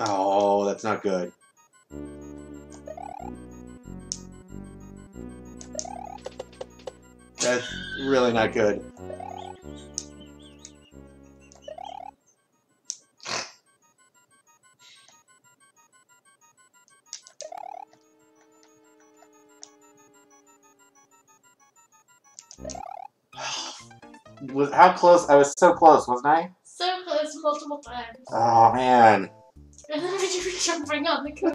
Oh, that's not good. That's really not good. How close? I was so close, wasn't I? So close multiple times. Oh, man. And then I didn't bring on the cookies.